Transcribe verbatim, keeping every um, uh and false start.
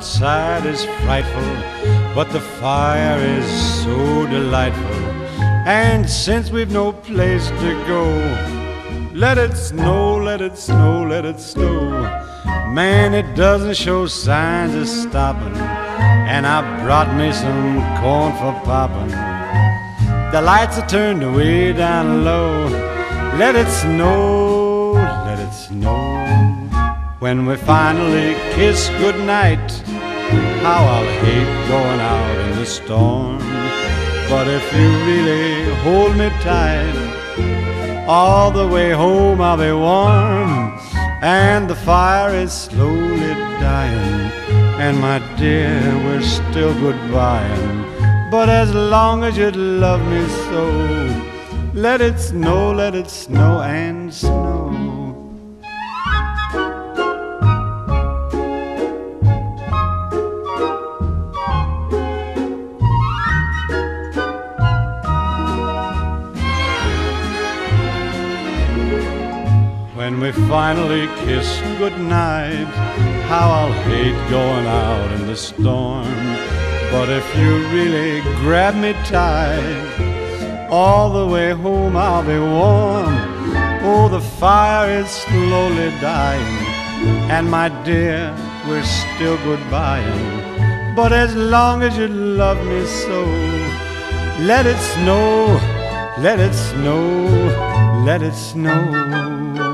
outside is frightful, but the fire is so delightful. And since we've no place to go, let it snow, let it snow, let it snow. Man, it doesn't show signs of stopping, and I brought me some corn for popping. The lights are turned way down low. Let it snow, let it snow. When we finally kiss goodnight, how I'll hate going out in the storm. But if you really hold me tight, all the way home I'll be warm. And the fire is slowly dying, and my dear, we're still goodbying. But as long as you'd love me so, let it snow, let it snow and snow. When we finally kiss goodnight, how I'll hate going out in the storm. But if you really grab me tight, all the way home I'll be warm. Oh, the fire is slowly dying, and my dear, we're still goodbying. But as long as you love me so, let it snow, let it snow, let it snow.